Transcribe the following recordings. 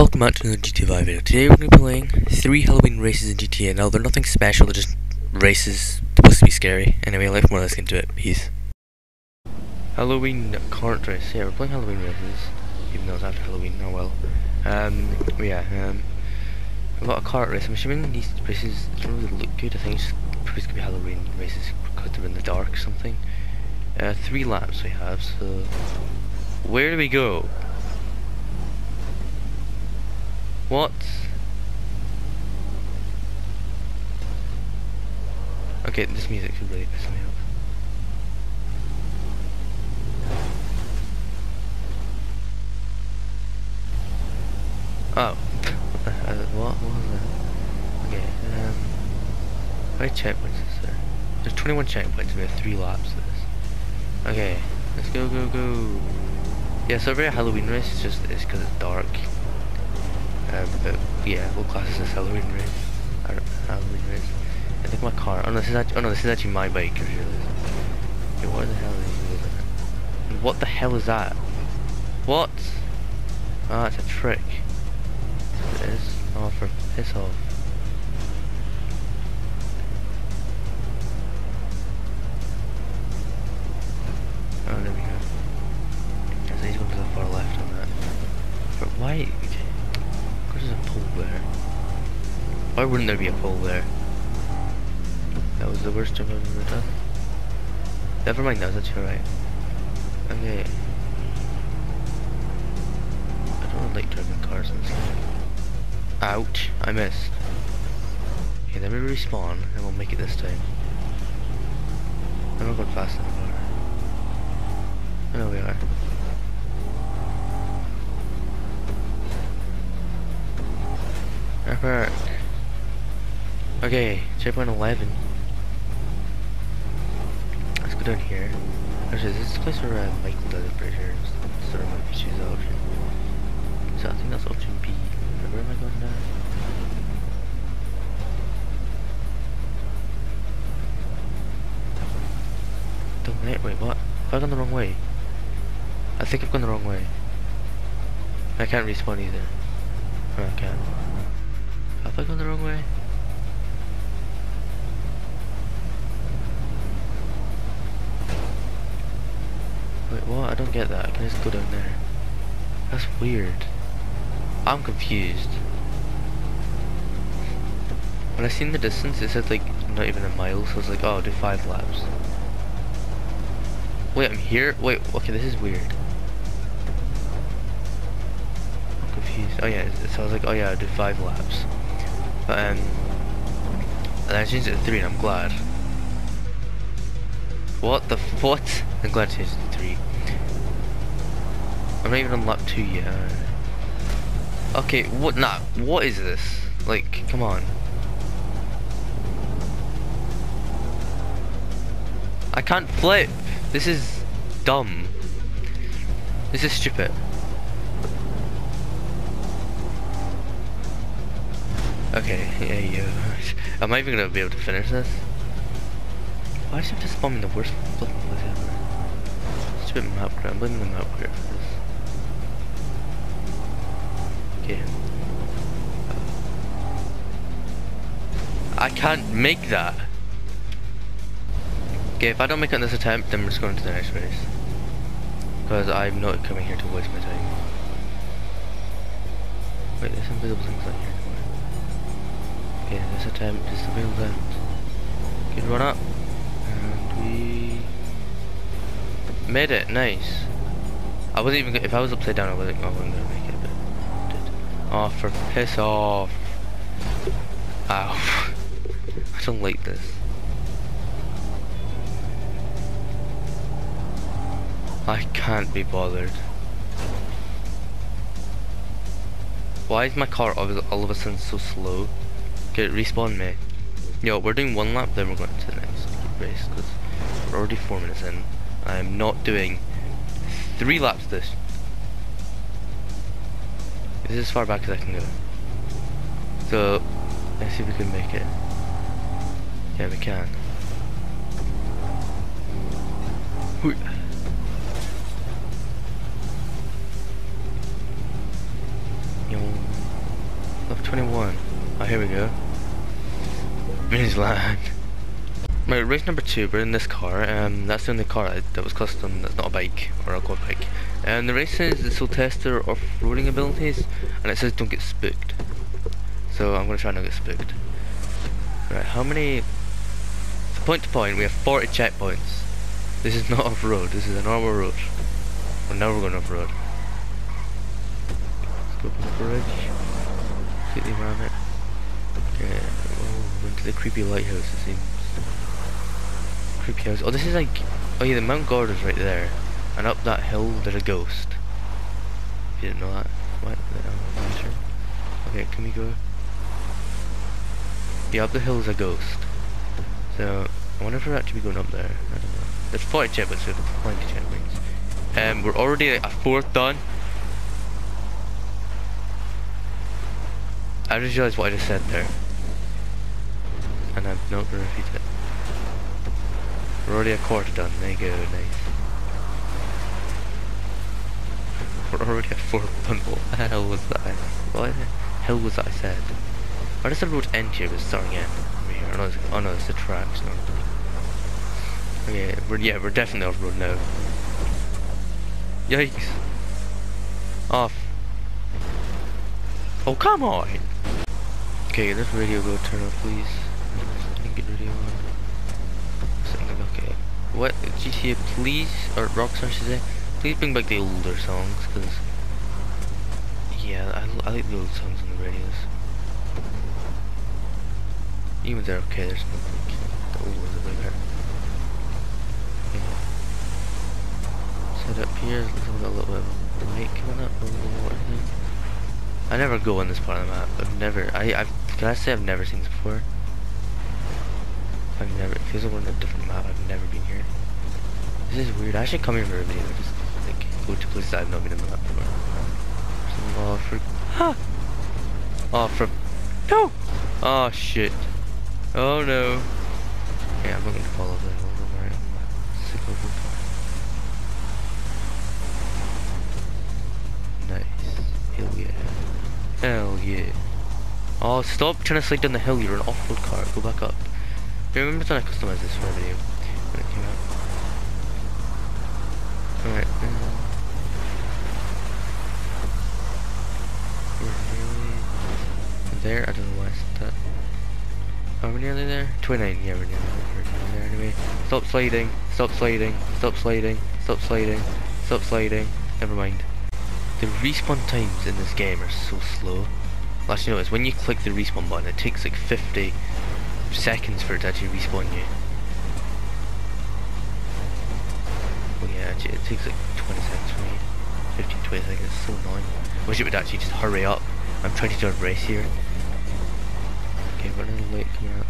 Welcome back to another GTA Vive video. Today we're going to be playing 3 Halloween races in GTA. Now they're nothing special, they're just races supposed to be scary. Anyway, let's get into it. Peace. Halloween cart race. Yeah, we're playing Halloween races, even though it's after Halloween. Oh well. We've got a cart race. I'm assuming these races don't really look good. I think it's supposed to be Halloween races because they're in the dark or something. 3 laps we have, so where do we go? What? Okay, this music could really piss me off. Oh, what was that? Okay, how many checkpoints is there? There's 21 checkpoints, we have 3 laps of this. Okay, let's go, go, go. Yeah, so every Halloween race is just this because it's dark. But yeah, we'll class this as Halloween race. I think my car. Oh no, this is actually my bike. Really. Okay, what the hell is that? What the hell is that? What? Ah, it's a trick. It is. Oh, for piss off. Oh, there we go. So he's going to the far left on that. But why? There's a pole there. Why wouldn't there be a pole there? That was the worst jump I've ever done. Never mind, that was actually alright. Okay. I don't like driving cars. Ouch! I missed. Okay, let me respawn and we'll make it this time. I'm not going fast enough. I know we are. Effort. Okay, checkpoint 11. Let's go down here. Actually, this is the place where Michael does it, pretty sure. So I might choose that option. So I think that's option B. Where am I going now? Don't wait, what? Have I gone the wrong way? I think I've gone the wrong way. I can't respawn either. Or I can. Have I gone the wrong way? Wait, what? I don't get that. I can just go down there. That's weird. I'm confused. When I seen the distance, it said like not even a mile, so I was like, oh, I'll do 5 laps. Wait, I'm here? Wait, okay, this is weird. I'm confused. Oh yeah, so I was like, oh yeah, I'll do 5 laps. But and I changed it to 3 and I'm glad. What the f what? I'm glad I changed it to 3. I'm not even on lap 2 yet. Okay, what nah, what is this? Like, come on. I can't flip! This is dumb. This is stupid. Okay, yeah, am I even gonna be able to finish this? Why should I just spawn in the worst flipping place ever? Stupid map grab, I'm blaming the map grab for this. Okay. I can't make that! Okay, if I don't make it on this attempt, then we're just going to the next race. Because I'm not coming here to waste my time. Wait, there's invisible things like here. Okay, this attempt is the build out. Good run up. And we made it, nice. I wasn't even if I was to play down I wasn't gonna make it, but I did. Oh, for piss off. Ow. I don't like this. I can't be bothered. Why is my car all of a sudden so slow? Okay, respawn me. Yo, we're doing 1 lap, then we're going to the next race, because we're already 4 minutes in. I am not doing 3 laps this. This is as far back as I can go. So, let's see if we can make it. Yeah, we can. Yo. 21. Oh, here we go. Mini's lag. Right, race number 2, we're in this car. That's the only car that was custom, that's not a bike or a quad bike. And the race says this will test their off-roading abilities, and it says don't get spooked. So I'm going to try not to get spooked. Right, how many... So point to point, we have 40 checkpoints. This is not off-road, this is a normal road. Well, now we're going off-road. Let's go up on the bridge. Completely ram it. Okay, we'll go into the creepy lighthouse, it seems. Creepy house. Oh, this is like... Oh yeah, the Mount Garda is right there. And up that hill, there's a ghost. If you didn't know that. What? Okay, can we go? Yeah, up the hill is a ghost. So, I wonder if we're actually going up there. I don't know. There's 40 checkpoints, so there's plenty of checkpoints. We're already like a fourth done. I just realised what I just said there. And I'm not going to repeat it. We're already a quarter done, there you go, nice. We're already at 4th done, what the hell was that? What the hell was that I said? Why does the road end here, but it's starting end over here? Oh no, it's the tracks, no. Okay, we're definitely off road now. Yikes. Off. Oh, come on! Okay, this radio go turn off, please. I didn't get radio on. Okay, what GTA please, or Rockstar should say, please bring back the older songs, because yeah, I like the old songs on the radios. Even they're okay, there's nothing. The old ones are bigger. Yeah. Set up here, let's have a little bit of the light coming up, a little water thing. I never go on this part of the map. Can I say I've never seen this before? I've never, it feels like we're on a different map, I've never been here. This is weird, I should come here for a video, just like, go to places I've not been in the map before. Oh, for, ah! Oh, for, no! Oh, shit. Oh, no. Yeah, I'm not going to follow that, I'll go right on the map. Sick over far. Nice. Hell yeah. Hell yeah. Oh, stop trying to slide down the hill, you're an off-road car, go back up. I remember that I customised this for a video when it came out. Alright, we're nearly there, I don't know why I said that. Are we nearly there? 29, yeah, we're nearly there anyway. Stop sliding, stop sliding, stop sliding, stop sliding, stop sliding, never mind. The respawn times in this game are so slow. Well, actually, no, it's when you click the respawn button, it takes like 50 seconds for it to actually respawn you. Well, yeah, actually, it takes like 20 seconds for me. 15, 20 seconds, it's so annoying. I wish it would actually just hurry up. I'm trying to do a race here. Okay, we're in the lake coming out.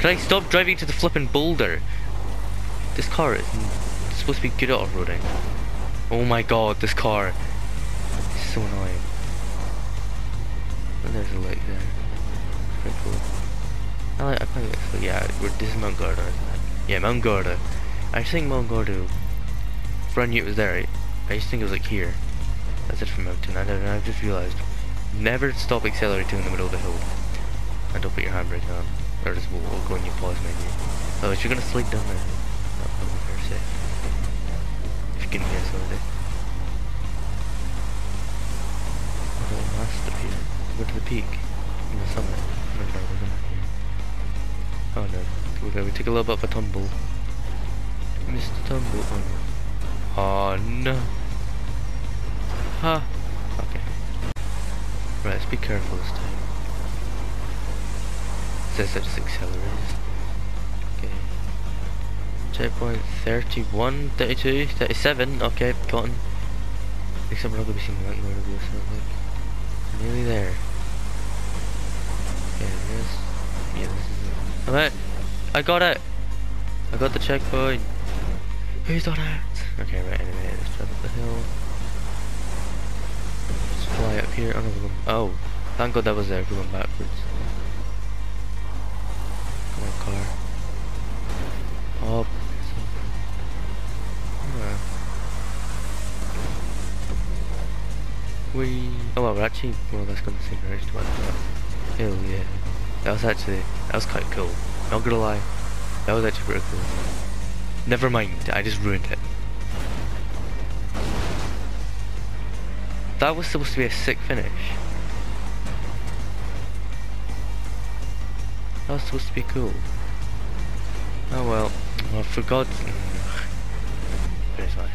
Can I stop driving to the flipping boulder? This car is supposed to be good at off-roading. Oh my god, this car is so annoying. And there's a lake there. Cool. I probably like so yeah, this is Mount Gordo. Yeah, Mount Gordo. I just think Mount Gordo, for I knew it was there, right? I just think it was like here. That's it for mountain. I don't know, I've just realised. Never stop accelerating in the middle of the hill. And don't put your handbrake on. Or just we'll go on your pause menu. Oh, if you're gonna slide down there. Not probably fair to say. If you can guess what it is. What do I must up here? Go to the peak. In the summit. Oh no, okay, we took a little bit of a tumble. Mr. Tumble. Oh no. Huh. Okay. Right, let's be careful this time. It says I just accelerated. Okay. Checkpoint 31, 32, 37. Okay, cotton. Except we're not going to be seeing that nowhere to go, so like. Nearly there. Yeah, this is it. Alright, I got it! I got the checkpoint! Who's done it? Okay, right, anyway, let's drive up the hill. Let's fly up here, another one. Oh, thank god that was there, we went backwards. Come on, car. Oh. Wee. Oh, we're actually more or less going to see the rest of that. Hell yeah. That was quite cool. Not gonna lie. That was actually pretty cool. Never mind, I just ruined it. That was supposed to be a sick finish. That was supposed to be cool. Oh well, I forgot. Finish line.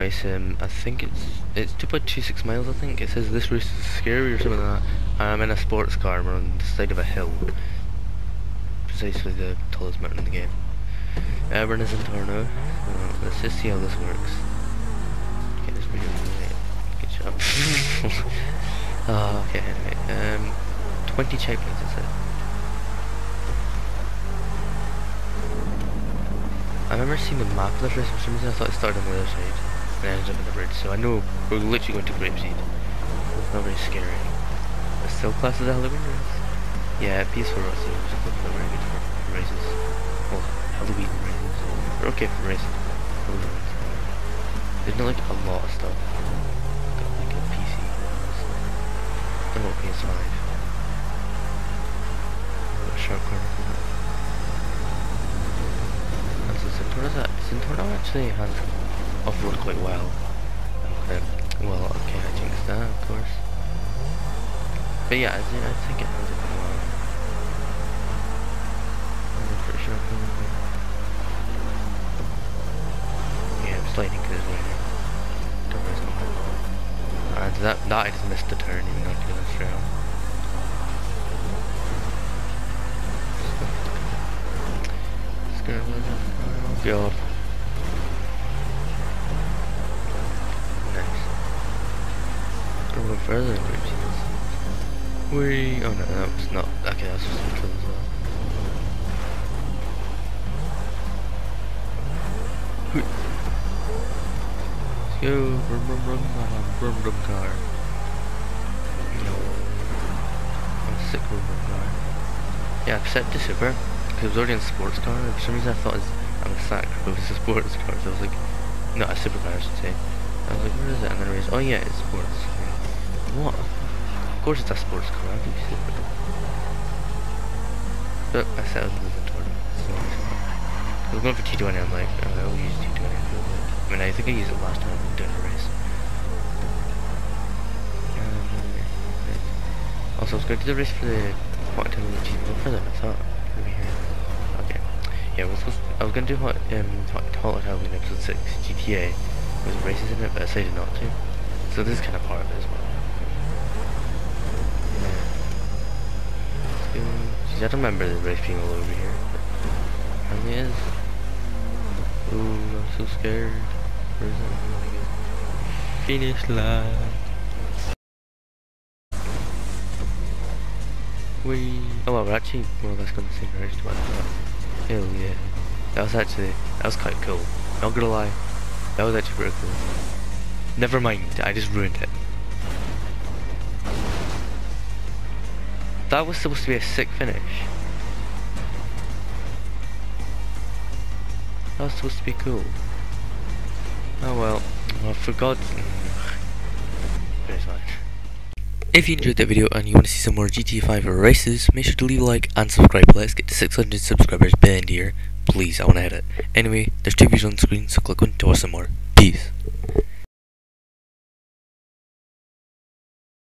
Anyway, I think it's 2.26 miles. I think it says this route is scary or something like that. I'm in a sports car. We're on the side of a hill, precisely the tallest mountain in the game. Everyone is in Torno. Let's just see how this works. Okay, this video is late. Good job. Oh, okay, anyway, 20 checkpoints is it. I remember seeing the map of the race for some reason. I thought it started on the other side and I ended up at the bridge, so I know we're literally going to Grapeseed. It's not very scary. It's still classed as a Halloween race. Yeah, peaceful races. They're very good for races. Well, Halloween races. They're okay for racing. Halloween races. There's not like a lot of stuff. Got like a PC. I'm not PS5. I've got a Shark Card. It's in Tornado actually has off-road quite well. Well, okay, I jinxed that, of course. But yeah, I think it has it quite well. I'm pretty sure. Yeah, I'm sliding because there's no way. And that I just missed the turn even though I could have trail. It's gonna be God. Nice. Go further than Grapeseed. Wee. Oh no, that was not. Okay, that was just a kill as well. Let's go. Brum brum brum. Brum brum car. No. I'm sick of brum car. Yeah, I've set to super. Because it was already in sports car. And for some reason I thought it's. I'm a sack, but it's a sports car, so I was like, no, a supercar I should say. I was like, where is it? And then I realized, oh yeah, it's sports. What? Of course it's a sports car, I think it's super. But I said I was losing Tornado, so I was going for T20M, I'm like, I will use T20M. I mean, I think I used it last time I was doing a race. Also, I was going to do the race for the hot tub achievement for them, I thought. Over here. Okay. Yeah, I was going to do Hot Halloween Episode 6 GTA with races in it, but I decided not to. So this is kind of part of it as well. Yeah. Let's go. See, I don't remember the race being all over here. Apparently it is. Ooh, I'm so scared. Where is it? Finish line. Wee. Oh well, we're actually more or less going to see the race to it. Hell yeah. That was quite cool. Not gonna lie. That was actually pretty cool. Never mind, I just ruined it. That was supposed to be a sick finish. That was supposed to be cool. Oh well, I forgot. Finish line. If you enjoyed that video and you want to see some more GTA 5 races, make sure to leave a like and subscribe. Let's get to 600 subscribers by the end of the year. Please, I want to hit it. Anyway, there's 2 views on the screen, so click on to watch some more. Peace.